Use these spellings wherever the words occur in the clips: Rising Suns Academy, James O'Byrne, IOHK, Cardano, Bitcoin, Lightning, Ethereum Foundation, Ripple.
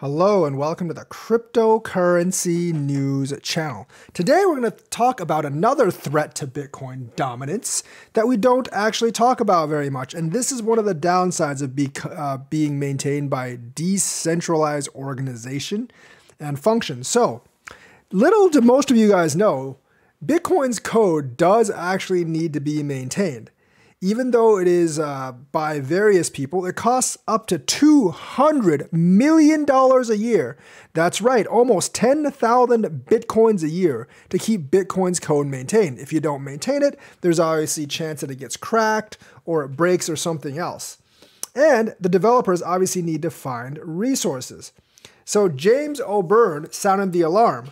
Hello and welcome to the Cryptocurrency News Channel. Today we're going to talk about another threat to Bitcoin dominance that we don't actually talk about very much. And this is one of the downsides of being maintained by decentralized organization and function. So little do most of you guys know, Bitcoin's code does actually need to be maintained. Even though it is by various people, it costs up to $200 million a year. That's right, almost 10,000 Bitcoins a year to keep Bitcoin's code maintained. If you don't maintain it, there's obviously a chance that it gets cracked or it breaks or something else. And the developers obviously need to find resources. So James O'Byrne sounded the alarm.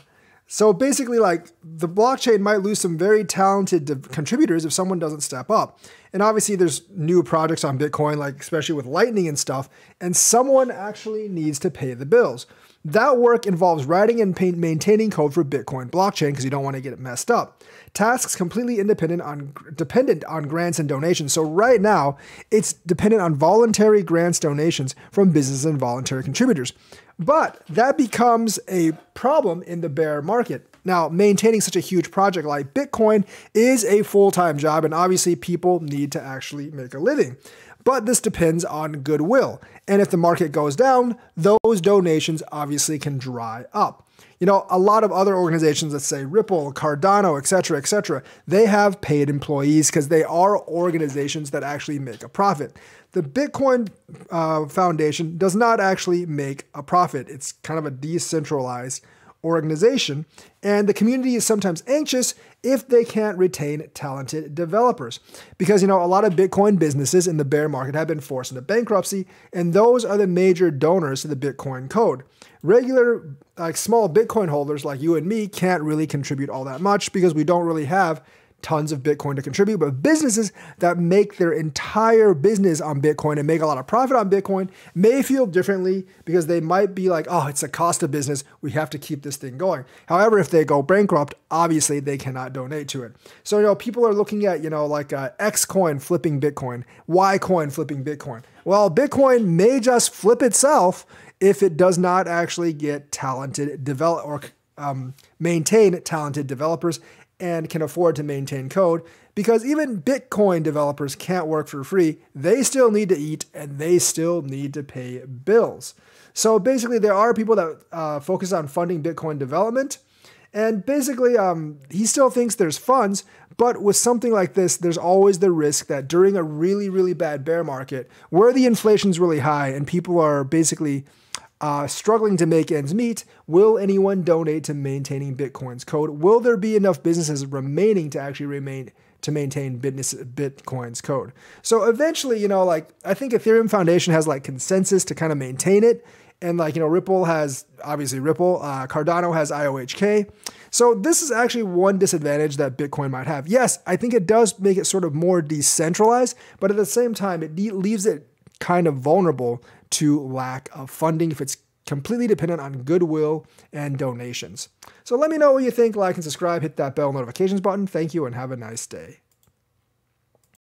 So basically, like, the blockchain might lose some very talented contributors if someone doesn't step up. And obviously there's new projects on Bitcoin, like especially with Lightning and stuff, and someone actually needs to pay the bills. That work involves writing and maintaining code for Bitcoin blockchain because you don't want to get it messed up. Tasks completely dependent on grants and donations. So right now, it's dependent on voluntary grants, donations from businesses and voluntary contributors. But that becomes a problem in the bear market. Now, maintaining such a huge project like Bitcoin is a full-time job, and obviously people need to actually make a living. But this depends on goodwill. And if the market goes down, those donations obviously can dry up. You know, a lot of other organizations, let's say Ripple, Cardano, et cetera, they have paid employees because they are organizations that actually make a profit. The Bitcoin Foundation does not actually make a profit. It's kind of a decentralized organization, and the community is sometimes anxious if they can't retain talented developers. Because, you know, a lot of Bitcoin businesses in the bear market have been forced into bankruptcy, and those are the major donors to the Bitcoin code. Regular, like, small Bitcoin holders like you and me can't really contribute all that much because we don't really have tons of Bitcoin to contribute, but businesses that make their entire business on Bitcoin and make a lot of profit on Bitcoin may feel differently because they might be like, oh, it's a cost of business. We have to keep this thing going. However, if they go bankrupt, obviously they cannot donate to it. So, you know, people are looking at, you know, like Xcoin flipping Bitcoin, Ycoin flipping Bitcoin. Well, Bitcoin may just flip itself if it does not actually get talented maintain talented developers and can afford to maintain code, because even Bitcoin developers can't work for free. They still need to eat and they still need to pay bills. So basically there are people that focus on funding Bitcoin development, and basically he still thinks there's funds, but with something like this, there's always the risk that during a really, really bad bear market where the inflation's really high and people are basically struggling to make ends meet, will anyone donate to maintaining Bitcoin's code? Will there be enough businesses remaining to actually maintain Bitcoin's code? So eventually, you know, like, I think Ethereum Foundation has like consensus to kind of maintain it. And, like, you know, Ripple has, obviously Ripple, Cardano has IOHK. So this is actually one disadvantage that Bitcoin might have. Yes, I think it does make it sort of more decentralized, but at the same time, it leaves it kind of vulnerable to lack of funding if it's completely dependent on goodwill and donations. So let me know what you think. Like and subscribe, hit that bell notifications button. Thank you and have a nice day.